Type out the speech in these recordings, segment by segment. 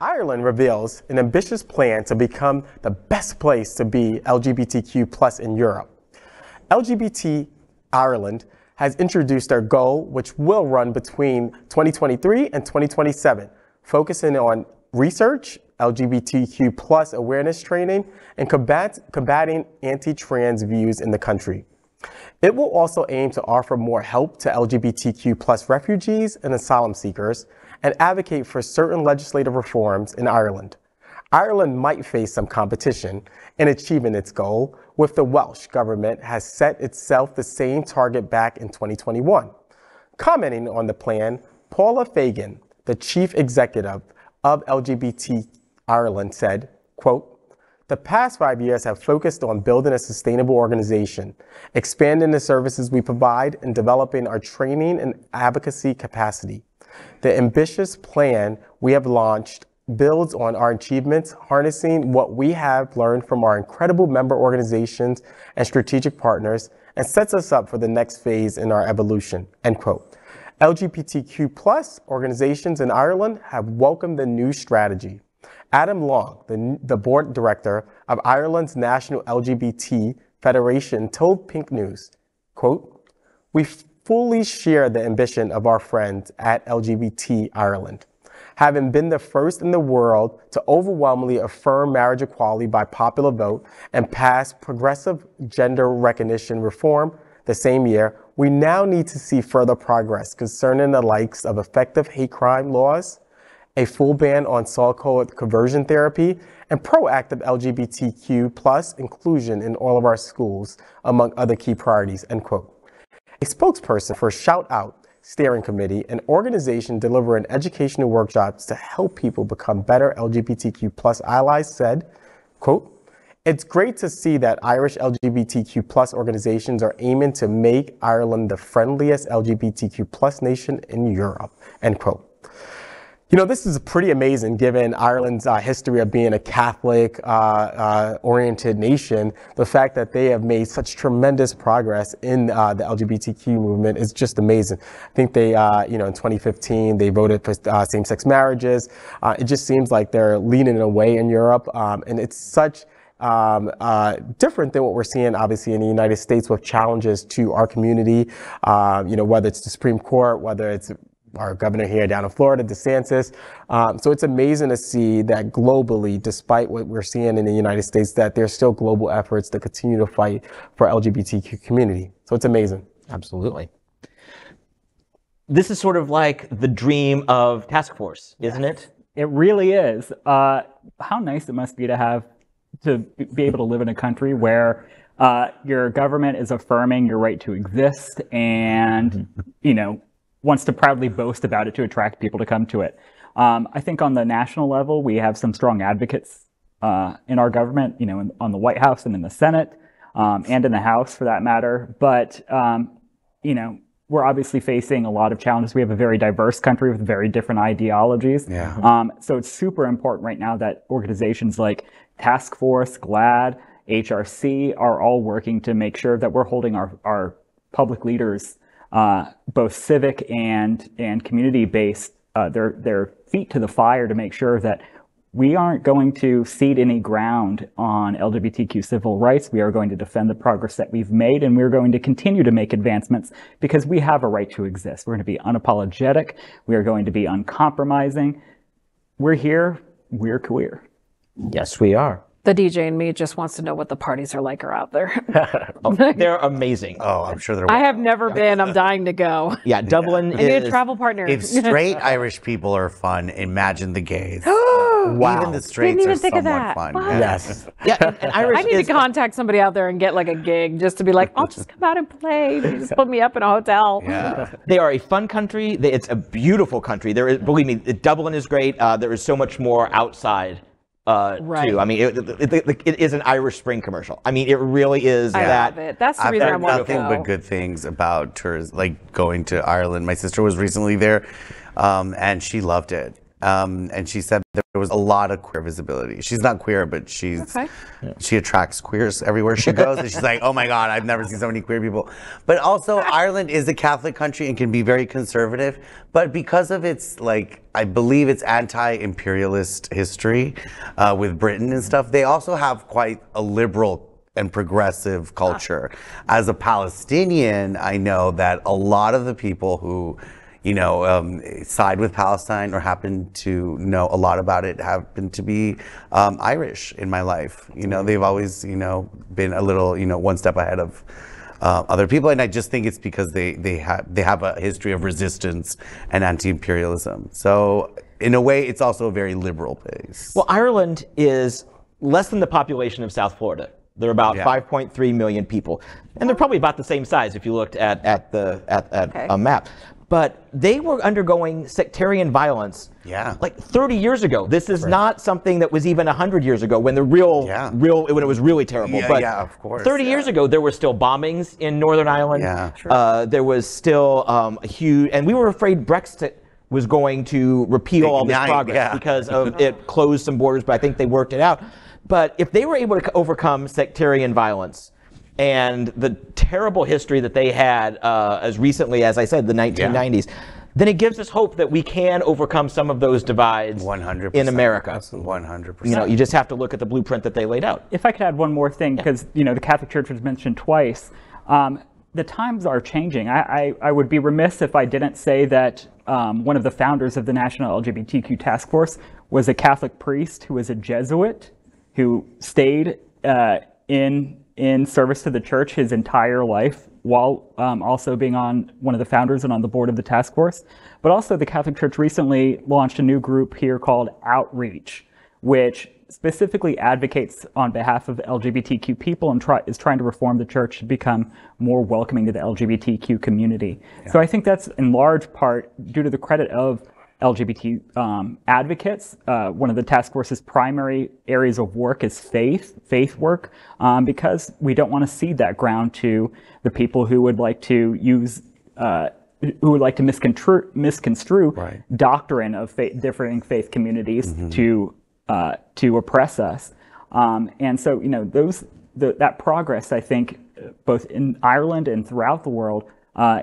Ireland reveals an ambitious plan to become the best place to be LGBTQ+ in Europe. LGBT Ireland has introduced their goal, which will run between 2023 and 2027, focusing on research, LGBTQ+ awareness training, and combating anti-trans views in the country. It will also aim to offer more help to LGBTQ+ refugees and asylum seekers, and advocate for certain legislative reforms in Ireland. Ireland might face some competition in achieving its goal, with the Welsh government has set itself the same target back in 2021. Commenting on the plan, Paula Fagan, the chief executive of LGBT Ireland, said, quote, "The past 5 years have focused on building a sustainable organization, expanding the services we provide, and developing our training and advocacy capacity. The ambitious plan we have launched builds on our achievements, harnessing what we have learned from our incredible member organizations and strategic partners, and sets us up for the next phase in our evolution," end quote. LGBTQ+ organizations in Ireland have welcomed the new strategy. Adam Long, the board director of Ireland's National LGBT Federation, told Pink News, quote, "We fully share the ambition of our friends at LGBT Ireland, having been the first in the world to overwhelmingly affirm marriage equality by popular vote and pass progressive gender recognition reform the same year. We now need to see further progress concerning the likes of effective hate crime laws, a full ban on so-called conversion therapy, and proactive LGBTQ+ inclusion in all of our schools, among other key priorities," end quote. A spokesperson for Shout Out Steering Committee, an organization delivering educational workshops to help people become better LGBTQ+ allies, said, quote, "It's great to see that Irish LGBTQ+ organizations are aiming to make Ireland the friendliest LGBTQ+ nation in Europe," end quote. You know, this is pretty amazing given Ireland's history of being a Catholic-oriented nation. The fact that they have made such tremendous progress in the LGBTQ movement is just amazing. I think they, in 2015, they voted for same-sex marriages. It just seems like they're leading the way in Europe, and it's such different than what we're seeing obviously in the United States with challenges to our community, whether it's the Supreme Court, whether it's our governor here down in Florida, DeSantis. So it's amazing to see that globally, despite what we're seeing in the United States, that there's still global efforts to continue to fight for LGBTQ community. So it's amazing. Absolutely. This is sort of like the dream of task force, isn't it? It really is. How nice it must be to have, to be able to live in a country where your government is affirming your right to exist and, you know, wants to proudly boast about it to attract people to come to it. I think on the national level, we have some strong advocates in our government, on the White House and in the Senate, and in the House for that matter. But, we're obviously facing a lot of challenges. We have a very diverse country with very different ideologies. Yeah. So it's super important right now that organizations like Task Force, GLAAD, HRC are all working to make sure that we're holding our public leaders, both civic and community-based, their feet to the fire to make sure that we aren't going to cede any ground on LGBTQ civil rights. We are going to defend the progress that we've made, and we're going to continue to make advancements because we have a right to exist. We're going to be unapologetic. We are going to be uncompromising. We're here. We're queer. Yes, we are. The DJ in me just wants to know what the parties are like are out there. Oh, they're amazing. Oh, I'm sure they're wonderful. I have never been. I'm dying to go. Yeah, Dublin is... I need a travel partner. If straight Irish people are fun, imagine the gays. Wow. Even the straights are somewhat fun. Wow. Yes. Yeah, and Irish I need to contact somebody out there and get like a gig just to be like, I'll just come out and play. You just put me up in a hotel. Yeah. They are a fun country. It's a beautiful country. There is, believe me, Dublin is great. There is so much more outside. Right. Too. I mean, it is an Irish Spring commercial. I mean, it really is. I love it. That's the reason I want to go. I've heard nothing but good things about tours, like going to Ireland. My sister was recently there, and she loved it. And she said there was a lot of queer visibility. She's not queer, but she's she attracts queers everywhere she goes. And she's like, oh my God, I've never seen so many queer people. But also, Ireland is a Catholic country and can be very conservative. But because of its, like, I believe it's anti-imperialist history with Britain and stuff, they also have quite a liberal and progressive culture. As a Palestinian, I know that a lot of the people who side with Palestine or happen to know a lot about it happen to be Irish in my life. You know, they've always, you know, been a little, you know, one step ahead of other people. And I just think it's because they have a history of resistance and anti-imperialism. So in a way, it's also a very liberal place. Well, Ireland is less than the population of South Florida. They're about 5.3 million people. And they're probably about the same size if you looked at a map. But they were undergoing sectarian violence like 30 years ago. This is not something that was even 100 years ago when the when it was really terrible. Yeah, but of course. 30 years ago, there were still bombings in Northern Ireland. There was still a huge, and we were afraid Brexit was going to repeal all this progress because of it closed some borders, but I think they worked it out. But if they were able to overcome sectarian violence and the terrible history that they had as recently as, I said, the 1990s, then it gives us hope that we can overcome some of those divides 100%. In America. Absolutely. 100%. You know, you just have to look at the blueprint that they laid out. If I could add one more thing, because, you know, the Catholic Church was mentioned twice. The times are changing. I would be remiss if I didn't say that one of the founders of the National LGBTQ Task Force was a Catholic priest who was a Jesuit who stayed in service to the church his entire life, while also being on one of the founders and on the board of the task force. But also the Catholic Church recently launched a new group here called Outreach, which specifically advocates on behalf of LGBTQ people and is trying to reform the church to become more welcoming to the LGBTQ community. Yeah. So I think that's in large part due to the credit of LGBT advocates. One of the task force's primary areas of work is faith work, because we don't want to cede that ground to the people who would like to use, misconstrue right. doctrine of differing faith communities to oppress us. And so, you know, that progress, I think, both in Ireland and throughout the world,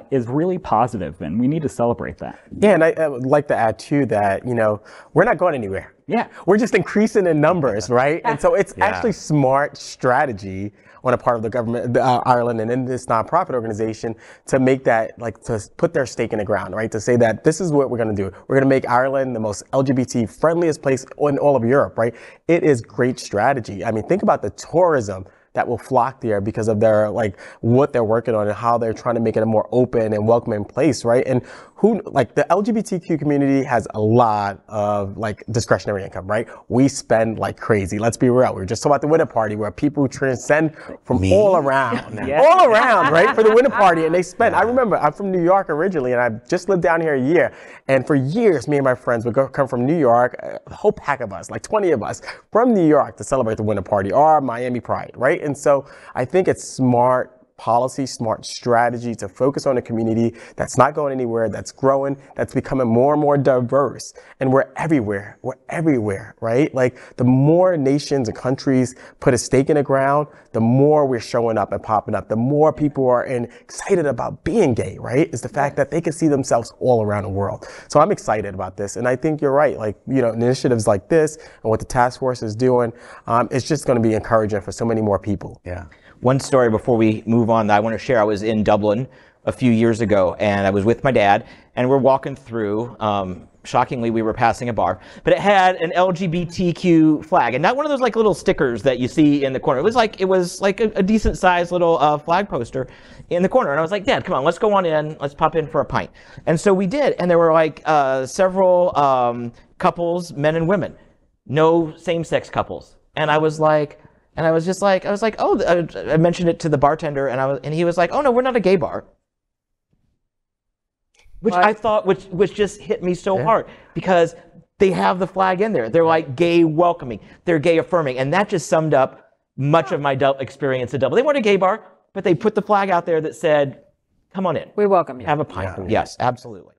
is really positive, and we need to celebrate that. Yeah, and I would like to add too that, you know, we're not going anywhere. Yeah, we're just increasing in numbers, right? And so it's actually smart strategy on a part of the government, Ireland, and in this nonprofit organization to make that, like, to put their stake in the ground, right? To say that this is what we're going to do. We're going to make Ireland the most LGBT friendliest place in all of Europe, right? It is great strategy. I mean, think about the tourism that will flock there because of their, like, what they're working on and how they're trying to make it a more open and welcoming place, right? And who, like, the LGBTQ community has a lot of, like, discretionary income, right? We spend like crazy. Let's be real. We were just talking about the winter party where people transcend from all around, all around, right, for the winter party, and they spend. I remember I'm from New York originally, and I just lived down here a year. And for years, me and my friends would come from New York, a whole pack of us, like 20 of us, from New York to celebrate the winter party or Miami Pride, right? And so I think it's smart policy, smart strategy to focus on a community that's not going anywhere, that's growing, that's becoming more and more diverse. And we're everywhere, right? Like, the more nations and countries put a stake in the ground, the more we're showing up and popping up, the more people are excited about being gay, right? It's the fact that they can see themselves all around the world. So I'm excited about this. And I think you're right. Like, you know, initiatives like this and what the task force is doing, it's just going to be encouraging for so many more people. Yeah. One story before we move on that I want to share. I was in Dublin a few years ago, and I was with my dad, and we're walking through. Shockingly, we were passing a bar, but it had an LGBTQ flag, and not one of those, like, little stickers that you see in the corner. It was like a decent sized little flag poster in the corner, and I was like, Dad, come on, let's go on in, let's pop in for a pint. And so we did, and there were, like, several couples, men and women, no same-sex couples, and I was like. And I was like, oh, I mentioned it to the bartender, and he was like, oh no, we're not a gay bar. Which I thought, which just hit me so hard, because they have the flag in there. They're like gay welcoming, they're gay affirming, and that just summed up much of my experience at Dublin. They weren't a gay bar, but they put the flag out there that said, come on in. We welcome you. Have a pint. Yeah. Yes, absolutely.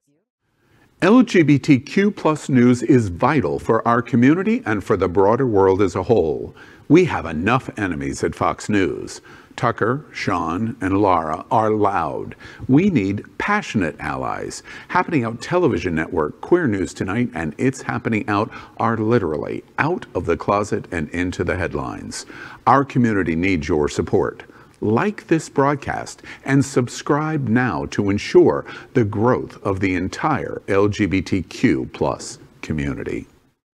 LGBTQ+ news is vital for our community and for the broader world as a whole. We have enough enemies at Fox News. Tucker, Sean, and Lara are loud. We need passionate allies. Happening Out Television Network, Queer News Tonight, and It's Happening Out are literally out of the closet and into the headlines. Our community needs your support. Like this broadcast and subscribe now to ensure the growth of the entire LGBTQ+ community.